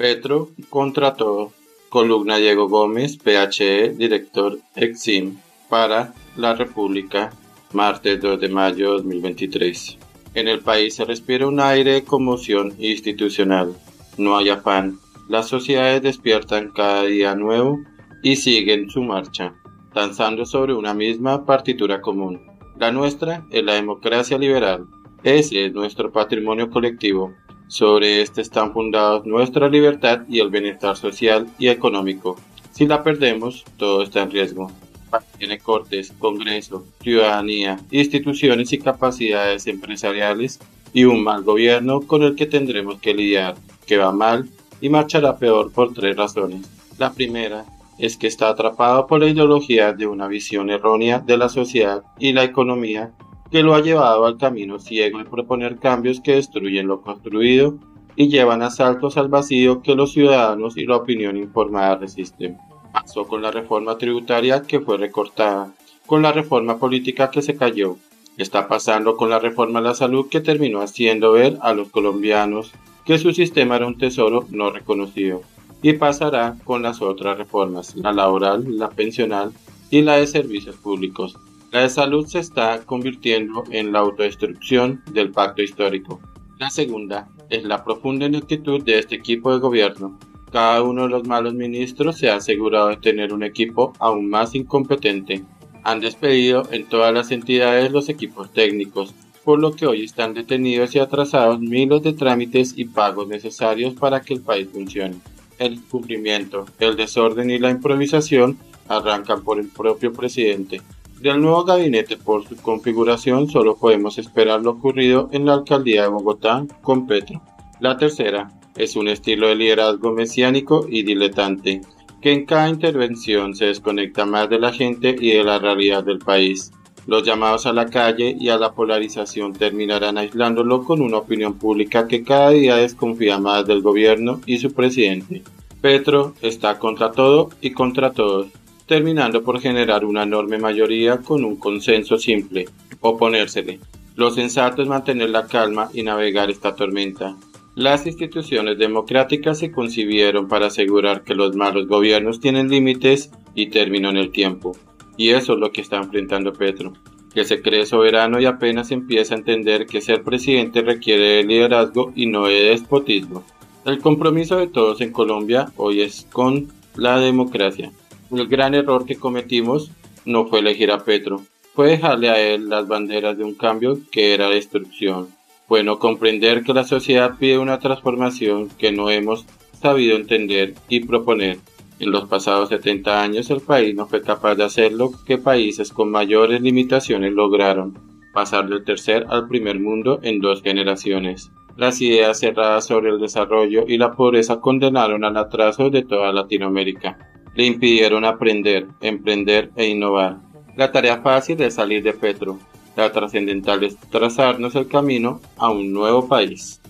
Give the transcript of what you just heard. Petro contra todo. Columna Diego Gómez, PhD, director Exim, para La República, martes 2 de mayo de 2023. En el país se respira un aire de conmoción institucional. No hay afán. Las sociedades despiertan cada día nuevo y siguen su marcha, danzando sobre una misma partitura común. La nuestra es la democracia liberal. Ese es nuestro patrimonio colectivo. Sobre este están fundados nuestra libertad y el bienestar social y económico. Si la perdemos, todo está en riesgo. Tiene cortes, congreso, ciudadanía, instituciones y capacidades empresariales y un mal gobierno con el que tendremos que lidiar, que va mal y marchará peor por tres razones. La primera es que está atrapado por la ideología de una visión errónea de la sociedad y la economía que lo ha llevado al camino ciego de proponer cambios que destruyen lo construido y llevan a saltos al vacío que los ciudadanos y la opinión informada resisten. Pasó con la reforma tributaria que fue recortada, con la reforma política que se cayó. Está pasando con la reforma a la salud que terminó haciendo ver a los colombianos que su sistema era un tesoro no reconocido. Y pasará con las otras reformas, la laboral, la pensional y la de servicios públicos. La de salud se está convirtiendo en la autodestrucción del pacto histórico. La segunda es la profunda ineptitud de este equipo de gobierno. Cada uno de los malos ministros se ha asegurado de tener un equipo aún más incompetente. Han despedido en todas las entidades los equipos técnicos, por lo que hoy están detenidos y atrasados miles de trámites y pagos necesarios para que el país funcione. El incumplimiento, el desorden y la improvisación arrancan por el propio presidente. Del nuevo gabinete por su configuración solo podemos esperar lo ocurrido en la alcaldía de Bogotá con Petro. La tercera es un estilo de liderazgo mesiánico y diletante, que en cada intervención se desconecta más de la gente y de la realidad del país. Los llamados a la calle y a la polarización terminarán aislándolo con una opinión pública que cada día desconfía más del gobierno y su presidente. Petro está contra todo y contra todos, terminando por generar una enorme mayoría con un consenso simple: oponérsele. Lo sensato es mantener la calma y navegar esta tormenta. Las instituciones democráticas se concibieron para asegurar que los malos gobiernos tienen límites y término en el tiempo, y eso es lo que está enfrentando Petro, que se cree soberano y apenas empieza a entender que ser presidente requiere de liderazgo y no de despotismo. El compromiso de todos en Colombia hoy es con la democracia. El gran error que cometimos no fue elegir a Petro, fue dejarle a él las banderas de un cambio que era destrucción. Fue no comprender que la sociedad pide una transformación que no hemos sabido entender y proponer. En los pasados 70 años el país no fue capaz de hacer lo que países con mayores limitaciones lograron: pasar del tercer al primer mundo en 2 generaciones. Las ideas cerradas sobre el desarrollo y la pobreza condenaron al atraso de toda Latinoamérica. Le impidieron aprender, emprender e innovar. La tarea fácil es salir de Petro. La trascendental es trazarnos el camino a un nuevo país.